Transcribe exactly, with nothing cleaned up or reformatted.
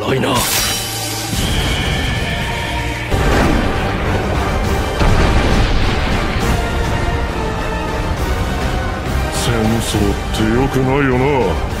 ライナー。戦争ってよくないよな。